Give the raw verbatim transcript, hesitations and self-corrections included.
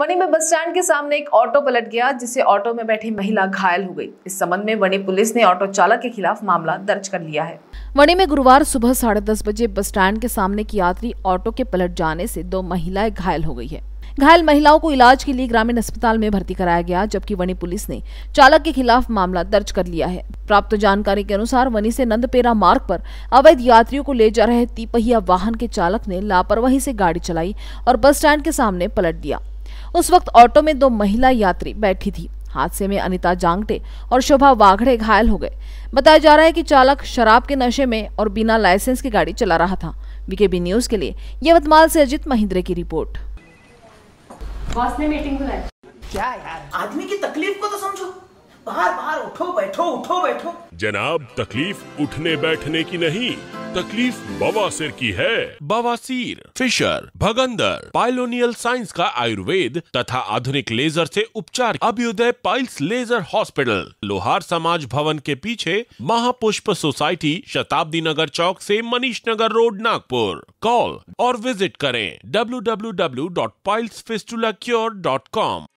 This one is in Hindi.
वणी में बस स्टैंड के सामने एक ऑटो पलट गया, जिससे ऑटो में बैठी महिला घायल हो गई। इस संबंध में वणी पुलिस ने ऑटो चालक के खिलाफ मामला दर्ज कर लिया है। वणी में गुरुवार सुबह साढ़े दस बजे बस स्टैंड के सामने की यात्री ऑटो के पलट जाने से दो महिलाएं घायल हो गई है। घायल महिलाओं को इलाज के लिए ग्रामीण अस्पताल में भर्ती कराया गया, जबकि वणी पुलिस ने चालक के खिलाफ मामला दर्ज कर लिया है। प्राप्त जानकारी के अनुसार वणी से नंदपेरा मार्ग पर अवैध यात्रियों को ले जा रहे तिपहिया वाहन के चालक ने लापरवाही से गाड़ी चलाई और बस स्टैंड के सामने पलट दिया। उस वक्त ऑटो में दो महिला यात्री बैठी थी। हादसे में अनिता जांगटे और शोभा वाघड़े घायल हो गए। बताया जा रहा है कि चालक शराब के नशे में और बिना लाइसेंस की गाड़ी चला रहा था। वीकेबी न्यूज के लिए यवतमाल से अजित महिंद्रे की रिपोर्ट। बॉस ने मीटिंग बुलाई। क्या यार, आदमी की तकलीफ को तो समझो। बाहर बाहर उठो बैठो उठो बैठो। जनाब, तकलीफ उठने बैठने की नहीं, तकलीफ बवासीर की है। बवासीर, फिशर, भगंदर, पाइलोनियल साइंस का आयुर्वेद तथा आधुनिक लेजर से उपचार अभ्युदय पाइल्स लेजर हॉस्पिटल, लोहार समाज भवन के पीछे, महापुष्प सोसाइटी, शताब्दी नगर चौक से मनीष नगर रोड, नागपुर। कॉल और विजिट करें W W W dot piles fistula cure dot com.